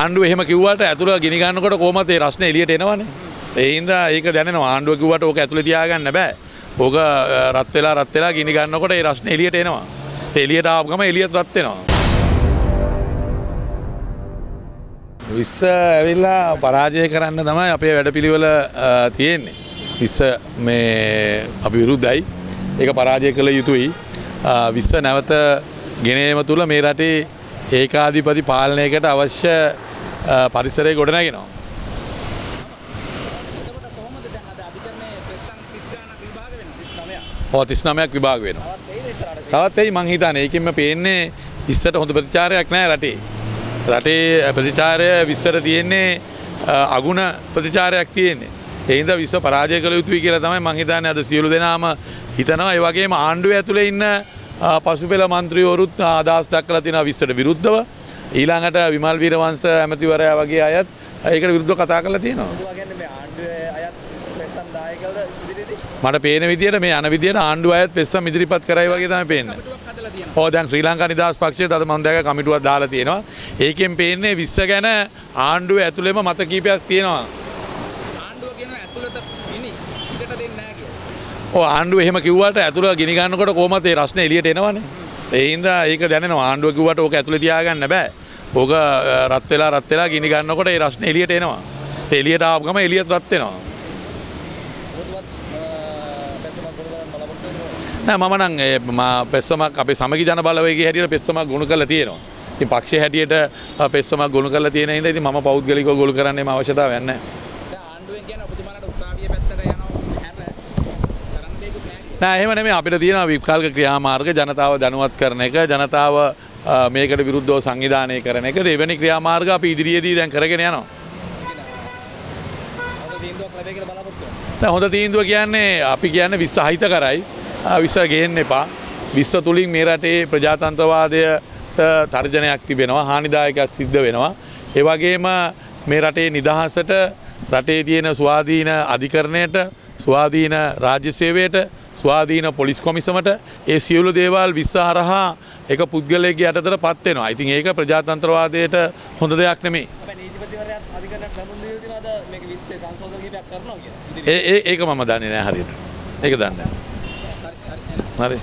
ආණ්ඩුව එහෙම කිව්වට ඇතුළ ගිනි ගන්නකොට කොහොමද ඒ රස්නේ එළියට එනවනේ. ඒ හින්දා ඒක දැනෙනවා ආණ්ඩුව කිව්වට ඕක ඇතුළේ තියාගන්න බෑ. ඕක රත් වෙලා ගිනි ගන්නකොට ඒ රස්නේ එළියට එනවා. ඒ එළියට ආව ගම එළියත් රත් වෙනවා. විස ඇවිල්ලා පරාජය කරන්න තමයි අපේ වැඩපිළිවෙල තියෙන්නේ. විස මේ අපි විරුද්ධයි. ඒක පරාජය කළ යුතුයි. විස නැවත ගෙනීම තුල මේ රටේ ඒකාධිපති පාලනයකට අවශ්‍ය පරිසරය ගොඩනගෙනවා. එතකොට කොහොමද දැන් අද අධිකරණයේ ප්‍රතිසං 30 ගානක් විභාග වෙනවා 39ක්. ඔව් 39ක් විභාග වෙනවා. තවත් එයි මං හිතන්නේ ඒකෙන්ම පේන්නේ ඉස්සරට හොඳ ප්‍රතිචාරයක් නැහැ රටේ. රටේ ප්‍රතිචාරය විස්තර තියෙන්නේ අගුණ ප්‍රතිචාරයක් තියෙන්නේ. ඒ හින්දා විස පරාජය කළ යුතුයි කියලා තමයි මං හිතන්නේ අද සියලු දෙනාම හිතනවා. ඒ වගේම ආණ්ඩුවේ ඇතුලේ ඉන්න පසුපෙළ මන්ත්‍රීවරුත් අදහස් දක්වලා තිනවා විස්සට විරුද්ධව. ඊළඟට විමල් වීරවංශ ඇමතිවරයා වගේ අයත් ඒකට විරුද්ධව කතා කරලා තියෙනවා. ඔබ කියන්නේ මේ ආණ්ඩුවේ අයත් පෙස්සම් දායකවල ඉදිරියේදී මට පේන විදියට මේ අන විදියට ආණ්ඩුව අයත් පෙස්සම් ඉදිරිපත් කරයි වගේ තමයි පේන්නේ. ඔව් දැන් ශ්‍රී ලංකා නිදහස් පක්ෂය තද මම දැක කමිටුවක් දාලා තියෙනවා. ඒකෙන් පේන්නේ විස්ස ගැන ආණ්ඩුවේ ඇතුළේම මත කීපයක් තියෙනවා. ආණ්ඩුව කියන ඇතුළත ගිනි පිටට දෙන්නේ නැහැ කියලා. ඔය ආණ්ඩුව එහෙම කිව්වට ඇතුළ ගිනි ගන්නකොට කොහොමද ඒ රස්නේ එළියට එනවනේ. ඒ හින්දා ඒක දැනෙනවා ආණ්ඩුව කිව්වට ඕක ඇතුළේ තියාගන්න බෑ. ඕක රත් වෙලා ගිනි ගන්නකොට ඒ රස්නේ එළියට එනවා. ඒ එළියට ආව ගම එළියත් රත් වෙනවා. නෑ මම නම් පෙස්සමක් අපේ සමගි ජන බලවේගයේ හැටියට පෙස්සමක් ගොනු කරලා තියෙනවා. ඉතින් පක්ෂයේ හැටියට පෙස්සමක් ගොනු කරලා තියෙන හින්දා ඉතින් මම පෞද්ගලිකව ගොනු කරන්නේම අවශ්‍යතාවයක් නැහැ. දැන් ආණ්ඩුවෙන් කියන්නේ ඔබතුමාලට උසාවිය පැත්තට යනවා. එහෙම නෙමෙයි අපිට තියෙන විකල්ප ක්‍රියාමාර්ග ජනතාව දැනුවත් කරන එක ජනතාව මේකට විරුද්ධව සංවිධානය කරන එක දෙවෙනි ක්‍රියාමාර්ග අපි ඉදිරියේදී දැන් කරගෙන යනවා. හොඳ තීන්දුව කියන්නේ අපි කියන්නේ විස්ස අහිත කරයි විස්ස ගේන්න එපා. විස්ස තුලින් මේ රටේ ප්‍රජාතන්ත්‍රවාදයට තර්ජනයක් තිබෙනවා හානිදායකයක් සිද්ධ වෙනවා. ඒ වගේම මේ රටේ නිදහසට රටේ තියෙන ස්වාධීන අධිකරණයට ස්වාධීන රාජ්‍ය සේවයට ස්වාධීන පොලිස් කොමිසමට ඒ සියලු දේවල් විස්සහරහා එක පුද්ගලයෙක්ගේ යටතට පත් වෙනවා. ඉතින් ඒක ප්‍රජාතන්ත්‍රවාදයට හොඳ දෙයක් නෙමෙයි. නීතිපතිවරයාත් අධිකරණයට සම්බන්ධ වෙලා තියනවාද මේක 20 සංශෝධන කීපයක් කරනවා කියලා. ඒක මම දන්නේ නැහැ හරියට. ඒක දන්නේ නැහැ. හරි.